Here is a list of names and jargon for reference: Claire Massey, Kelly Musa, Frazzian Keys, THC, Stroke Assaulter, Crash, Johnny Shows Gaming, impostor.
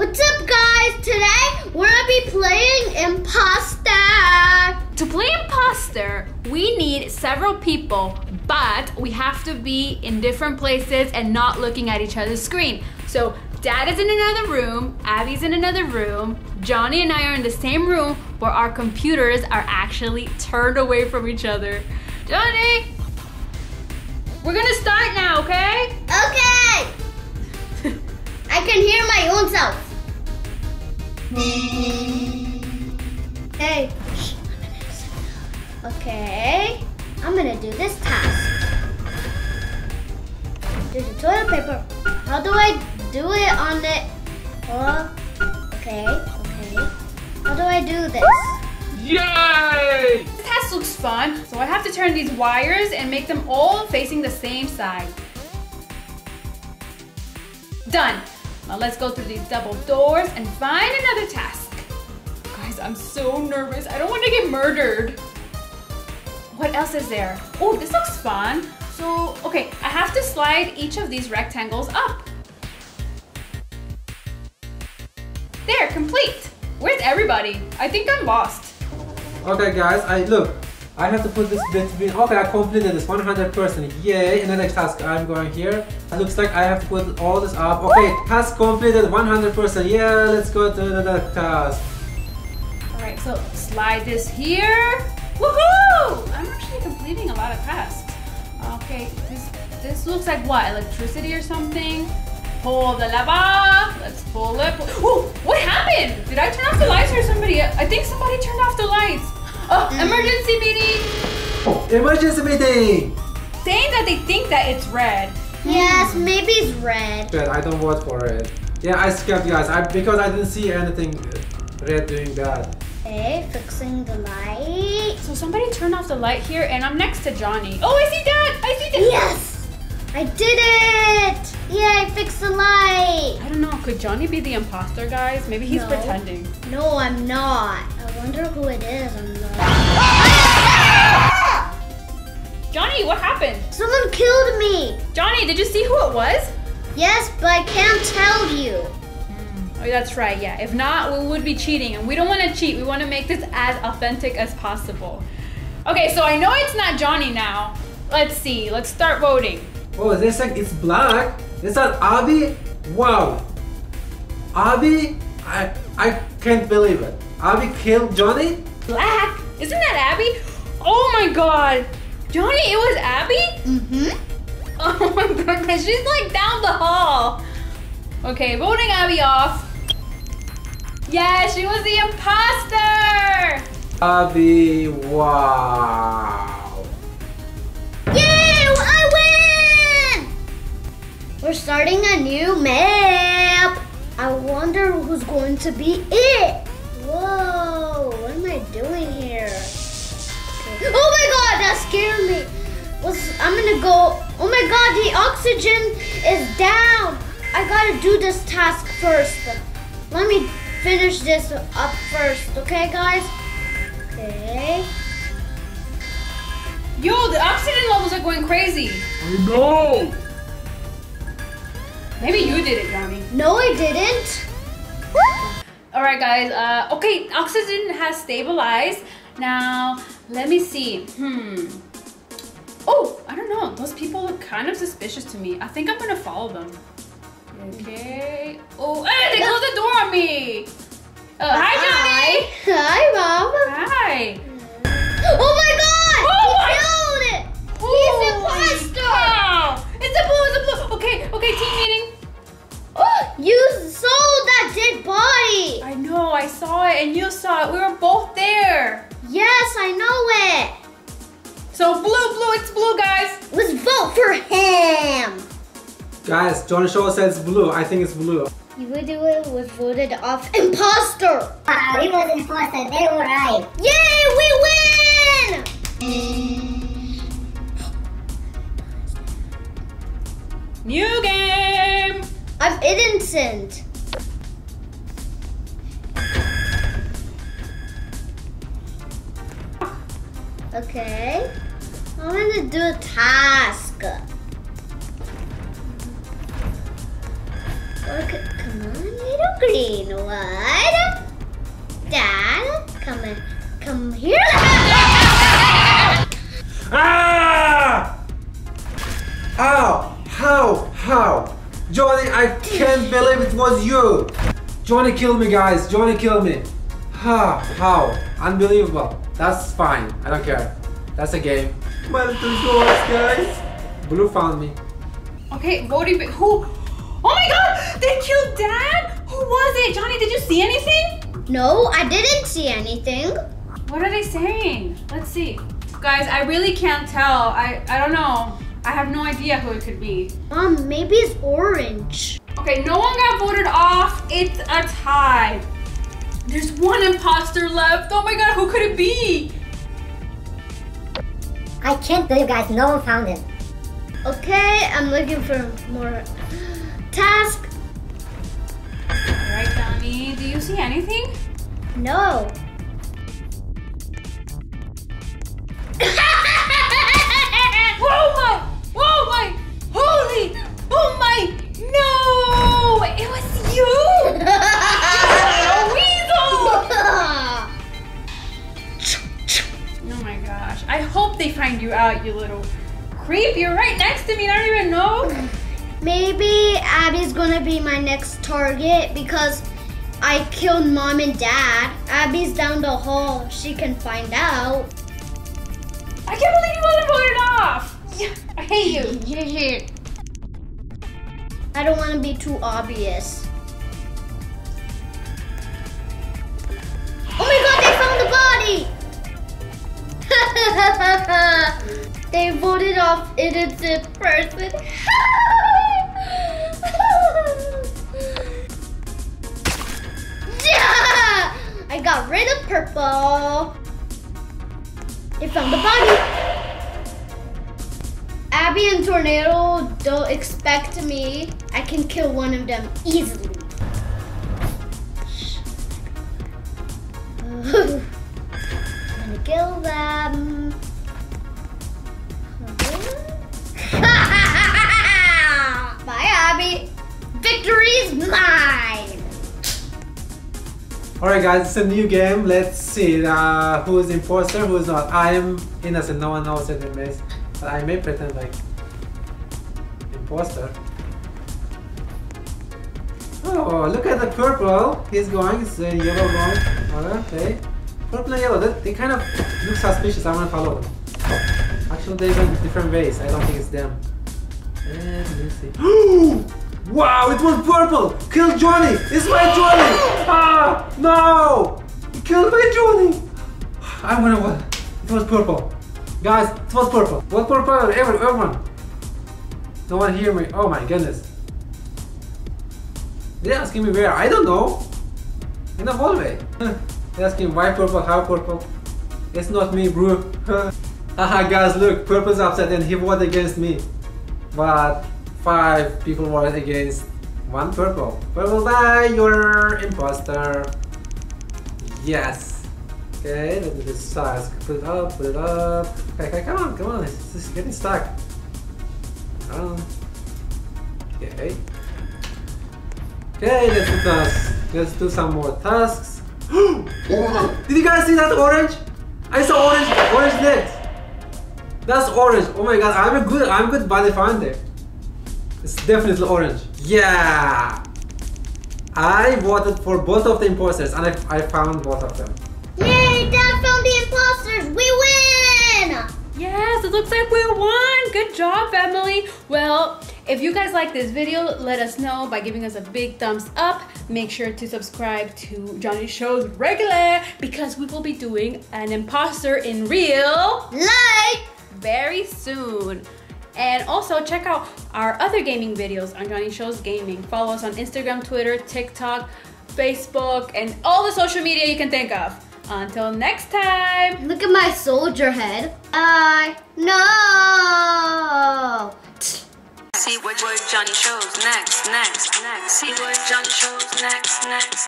What's up, guys? Today we're gonna be playing Imposter. To play Imposter, we need several people, but we have to be in different places and not looking at each other's screen. So Dad is in another room, Abby's in another room, Johnny and I are in the same room where our computers are actually turned away from each other. Johnny! We're gonna start now, okay? Okay! I can hear my own self. Hey. Okay. I'm gonna do this task. Do the toilet paper. How do I do it on the... Oh, okay, okay. How do I do this? Yay! This task looks fun. So I have to turn these wires and make them all facing the same side. Done. Now let's go through these double doors and find another task. Guys, I'm so nervous. I don't want to get murdered. What else is there? Oh, this looks fun. So, okay, I have to slide each of these rectangles up. There, complete. Where's everybody? I think I'm lost. Okay, guys, I have to put this bit between. Okay, I completed this 100%. Yay! And the next task, I'm going here. It looks like I have to put all this up. Okay, task completed 100%. Yeah, let's go to the next task. Alright, so slide this here. Woohoo! I'm actually completing a lot of tasks. Okay, this looks like what? Electricity or something? Pull the lever. Let's pull it. Oh, what happened? Did I turn off the lights or somebody? I think somebody turned off the lights. Oh, emergency meeting! Oh, emergency meeting! Saying that they think that it's red. Yes, maybe it's red. But I don't vote for it. Yeah, I skipped, guys, because I didn't see anything red doing that. Okay, fixing the light. So somebody turned off the light here, and I'm next to Johnny. Oh, I see that! I see that! Yes! I did it! Yeah, I fixed the light. I don't know, could Johnny be the imposter, guys? Maybe he's pretending. No, I'm not. I wonder who it is. I'm not. Johnny, what happened? Someone killed me. Johnny, did you see who it was? Yes, but I can't tell you. Oh, that's right, yeah. If not, we would be cheating, and we don't want to cheat. We want to make this as authentic as possible. Okay, so I know it's not Johnny now. Let's see, let's start voting. Oh, this like it's black. Is that Abby? Wow. Abby, I can't believe it. Abby killed Johnny? Black? Isn't that Abby? Oh my god. Johnny, it was Abby? Mm-hmm. Oh my goodness, she's like down the hall. Okay, voting Abby off. Yeah, she was the imposter. Abby, wow. Yay, I win! We're starting a new map. I wonder who's going to be it. Whoa, what am I doing here? Okay. Oh my god, that scared me. I'm gonna go, oh my god, the oxygen is down. I gotta do this task first. Let me finish this up first, okay guys? Okay. Yo, the oxygen levels are going crazy. I know. Maybe you did it, Johnny. No, I didn't. Alright guys, okay, oxygen has stabilized. Now, let me see, oh, I don't know, those people look kind of suspicious to me. I think I'm gonna follow them. Okay, oh, hey, they closed the door on me! Hi, Johnny! Hi, Mom! Hi! Oh my god! Oh, he killed it! He's an imposter! Cow. It's a blue, Okay, okay, team meeting. You sold that dead body! I know, I saw it and you saw it. We were both there. Yes, I know it. So blue, it's blue, guys. Let's vote for him. Guys, Johnny Shows says blue. I think it's blue. Video was voted off imposter. Wow, it was imposter. They were right. Yay, we win! New game! I'm innocent. Okay. I'm gonna do a task. Okay, come on, to green wood. Dad, come here. Ah! Ow! How? Johnny, I can't believe it was you. Johnny killed me, guys. Johnny killed me. How? Unbelievable. That's fine. I don't care. That's a game. My little shorts, guys. Blue found me. Okay, voting. Who? Oh my God! They killed Dad. Who was it, Johnny? Did you see anything? No, I didn't see anything. What are they saying? Let's see, guys. I really can't tell. I don't know. I have no idea who it could be. Maybe it's orange. Okay, no one got voted off. It's a tie. There's one imposter left. Oh my God, who could it be? I can't believe, guys, no one found him. Okay, I'm looking for more task. All right, Johnny, do you see anything? No. No! It was you! Weasel! Oh my gosh. I hope they find you out, you little creep. You're right next to me and I don't even know. Maybe Abby's gonna be my next target because I killed Mom and Dad. Abby's down the hall. She can find out. I can't believe you wanna vote it off! Yeah, I hate you. I don't want to be too obvious. Oh my God, they found the body! They voted off innocent person. Yeah! I got rid of purple. They found the body. Abby and Tornado don't expect me. I can kill one of them easily. I'm gonna kill them. Bye, Abby. Victory's mine. All right, guys, it's a new game. Let's see who's imposter, who's not. I am innocent. No one knows it in this. I may pretend like imposter. Oh, look at the purple. He's going. It's a yellow one. Okay, purple and yellow. They kind of look suspicious. I want to follow them. Actually, they went different ways. I don't think it's them. And let's see. Wow! It was purple. Kill Johnny. It's my Johnny. Ah, no! He killed my Johnny. I wonder what. It was purple. Guys, it was purple. What purple? Everyone. No one hear me. Oh my goodness. They're asking me where. I don't know. In the hallway. They're asking why purple, how purple. It's not me, bro. Haha, guys, look. Purple's upset and he voted against me. But 5 people voted against 1 purple. Purple, bye. You're imposter. Yes. Okay, let me just put it up. Okay, come on, it's getting stuck. Okay, let's do tasks. Let's do some more tasks. Oh, did you guys see that orange? I saw orange next. That's orange. Oh my God, I'm a good body finder. It's definitely orange. Yeah! I voted for both of the imposters and I found both of them. Yay! Dad found the imposters! We win! Yes, it looks like we won! Good job, family! Well, if you guys like this video, let us know by giving us a big thumbs up. Make sure to subscribe to Johnny Shows Regular because we will be doing an imposter in real life very soon. And also check out our other gaming videos on Johnny Shows Gaming. Follow us on Instagram, Twitter, TikTok, Facebook, and all the social media you can think of. Until next time. Look at my soldier head. No. See what Johnny shows next. See what Johnny shows next.